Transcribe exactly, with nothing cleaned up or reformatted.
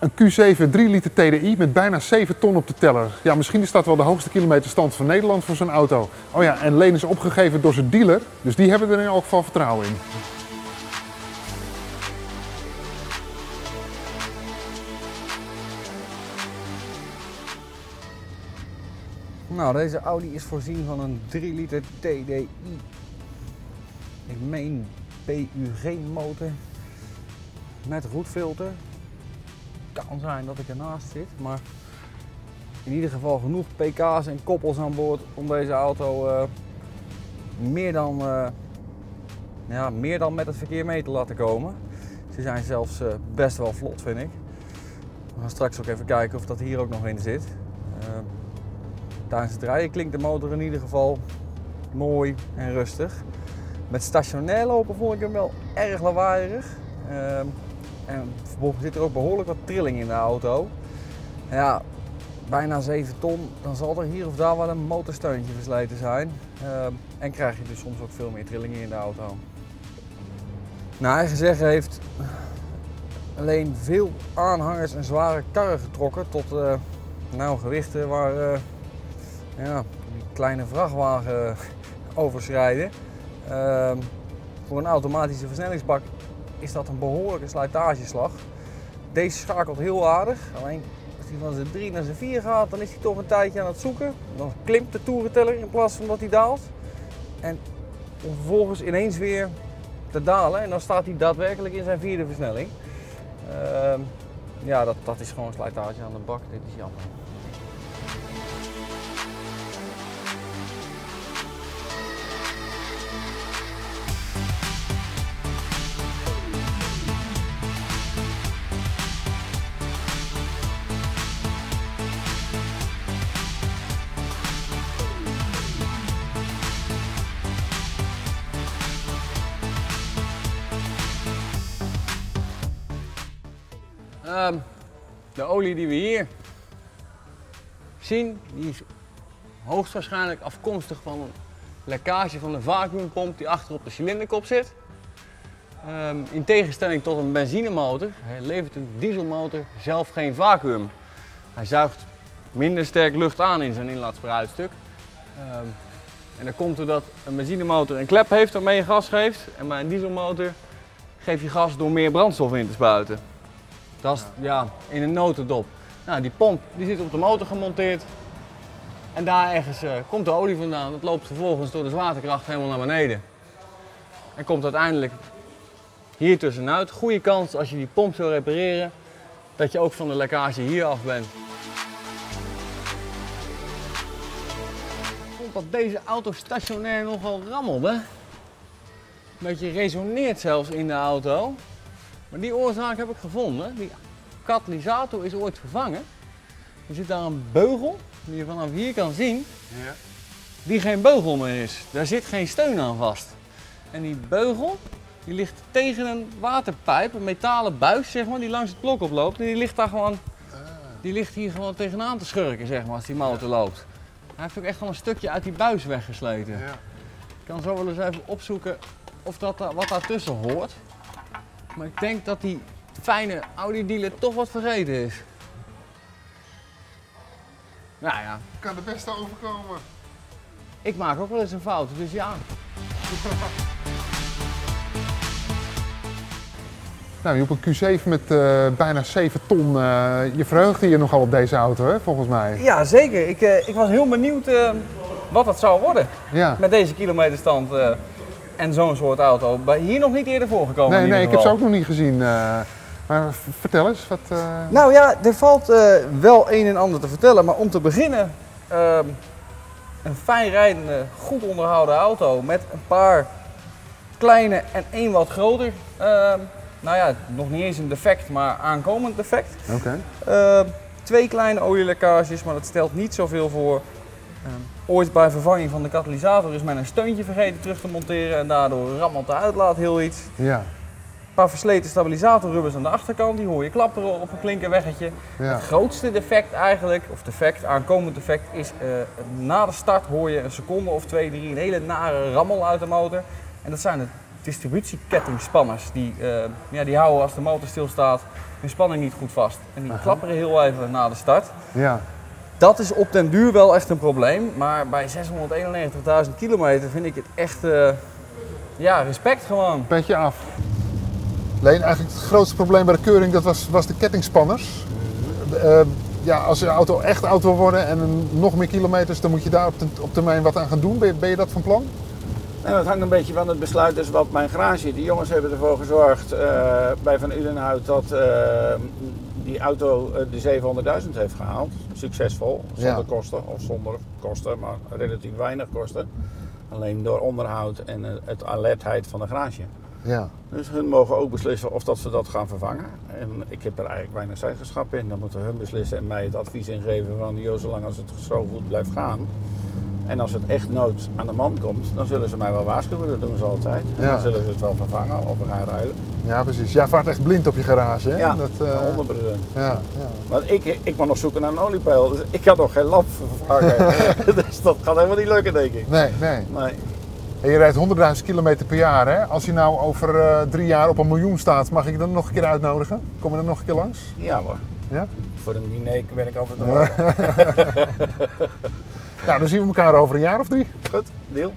Een Q zeven drie liter T D I met bijna zeven ton op de teller. Ja, misschien is dat wel de hoogste kilometerstand van Nederland voor zo'n auto. Oh ja, en Leen is opgegeven door zijn dealer, dus die hebben er in elk geval vertrouwen in. Nou, deze Audi is voorzien van een drie liter T D I. Ik meen P U G motor met roetfilter. Kan zijn dat ik ernaast zit, maar in ieder geval genoeg pk's en koppels aan boord om deze auto uh, meer, dan, uh, ja, meer dan met het verkeer mee te laten komen. Ze zijn zelfs uh, best wel vlot, vind ik. We gaan straks ook even kijken of dat hier ook nog in zit. Uh, tijdens het rijden klinkt de motor in ieder geval mooi en rustig. Met stationair lopen vond ik hem wel erg lawaaierig. Uh, En vervolgens zit er ook behoorlijk wat trilling in de auto. Ja, bijna zeven ton, dan zal er hier of daar wel een motorsteuntje versleten zijn. Uh, en krijg je dus soms ook veel meer trillingen in de auto. Naar eigen zeggen heeft alleen veel aanhangers en zware karren getrokken tot uh, nou, gewichten waar uh, ja, die kleine vrachtwagen overschrijden. Uh, voor een automatische versnellingsbak is dat een behoorlijke slijtageslag. Deze schakelt heel aardig, alleen als hij van zijn drie naar zijn vier gaat, dan is hij toch een tijdje aan het zoeken. Dan klimt de toerenteller in plaats van dat hij daalt. En om vervolgens ineens weer te dalen en dan staat hij daadwerkelijk in zijn vierde versnelling. Uh, ja, dat, dat is gewoon slijtage aan de bak, dit is jammer. Um, de olie die we hier zien, die is hoogstwaarschijnlijk afkomstig van een lekkage van de vacuümpomp die achter op de cilinderkop zit. Um, in tegenstelling tot een benzinemotor levert een dieselmotor zelf geen vacuüm. Hij zuigt minder sterk lucht aan in zijn inlaatspruitstuk. Um, en dat komt doordat een benzinemotor een klep heeft waarmee je gas geeft. En bij een dieselmotor geef je gas door meer brandstof in te spuiten. Dat is ja, in een notendop. Nou, die pomp die zit op de motor gemonteerd. En daar ergens uh, komt de olie vandaan. Dat loopt vervolgens door de zwaartekracht helemaal naar beneden. En komt uiteindelijk hier tussenuit. Goede kans als je die pomp zou repareren, dat je ook van de lekkage hier af bent. Omdat deze auto stationair nogal rammelde. Een beetje resoneert zelfs in de auto. Maar die oorzaak heb ik gevonden. Die katalysator is ooit vervangen. Er zit daar een beugel, die je vanaf hier kan zien, ja, die geen beugel meer is. Daar zit geen steun aan vast. En die beugel die ligt tegen een waterpijp, een metalen buis zeg maar, die langs het blok oploopt. En die ligt, daar gewoon, die ligt hier gewoon tegenaan te schurken zeg maar, als die motor loopt. Hij heeft ook echt gewoon een stukje uit die buis weggesleten. Ja. Ik kan zo wel eens even opzoeken of dat, wat daartussen hoort. Maar ik denk dat die fijne Audi dealer toch wat vergeten is. Nou ja. Kan de beste overkomen. Ik maak ook wel eens een fout, dus ja. Nou, je op een Q zeven met uh, bijna zeven ton. Uh, je verheugde je nogal op deze auto, hè, volgens mij. Ja, zeker. Ik, uh, ik was heel benieuwd uh, wat dat zou worden. Ja. Met deze kilometerstand. Uh, En zo'n soort auto, hier nog niet eerder voorgekomen. Nee, nee, ik heb ze ook nog niet gezien. Uh, maar vertel eens. Wat, uh... Nou ja, er valt uh, wel een en ander te vertellen. Maar om te beginnen, uh, een fijn rijdende, goed onderhouden auto met een paar kleine en één wat groter. Uh, nou ja, nog niet eens een defect, maar aankomend defect. Oké. Okay. Uh, twee kleine olielekkages, maar dat stelt niet zoveel voor. Uh, Ooit bij vervanging van de katalysator is men een steuntje vergeten terug te monteren en daardoor rammelt de uitlaat heel iets. Ja. Een paar versleten stabilisatorrubbers aan de achterkant, die hoor je klapperen op een klinkerweggetje. Ja. Het grootste defect eigenlijk, of defect, aankomend defect, is uh, na de start hoor je een seconde of twee, drie een hele nare rammel uit de motor. En dat zijn de distributiekettingspanners. Die, uh, ja, die houden als de motor stilstaat hun spanning niet goed vast. En die Aha. klapperen heel even na de start. Ja. Dat is op den duur wel echt een probleem. Maar bij zeshonderdeenennegentigduizend kilometer vind ik het echt uh, ja, respect gewoon. Petje af. Leen, eigenlijk het grootste probleem bij de keuring dat was, was de kettingspanners. Uh, ja, als je auto echt oud wil worden en nog meer kilometers, dan moet je daar op, ten, op termijn wat aan gaan doen. Ben je, ben je dat van plan? En dat hangt een beetje van het besluit dus wat mijn garage. Die jongens hebben ervoor gezorgd uh, bij Van Udenhout dat uh, die auto uh, de zevenhonderdduizend heeft gehaald. Succesvol, zonder ja. kosten of zonder kosten, maar relatief weinig kosten. Alleen door onderhoud en uh, het alertheid van de garage. Ja. Dus hun mogen ook beslissen of dat ze dat gaan vervangen. En ik heb er eigenlijk weinig zeggenschap in. Dan moeten hun beslissen en mij het advies ingeven van joh, zolang als het zo goed blijft gaan. En als het echt nood aan de man komt, dan zullen ze mij wel waarschuwen. Dat doen ze altijd. En ja. dan zullen ze het wel vervangen of we gaan ruilen. Ja, precies. Jij vaart echt blind op je garage, hè? Ja, dat, uh... honderd procent. Ja. Ja. Want ik, ik mag nog zoeken naar een oliepeil. Dus ik had nog geen lamp vervangen. Dus dat gaat helemaal niet lukken, denk ik. Nee, nee. nee. En je rijdt honderdduizend kilometer per jaar, hè? Als je nou over uh, drie jaar op een miljoen staat, mag ik dan nog een keer uitnodigen? Kom je dan nog een keer langs? Ja hoor. Ja? Voor een diner ben ik altijd nog. Nou, dan zien we elkaar over een jaar of drie. Goed, deal.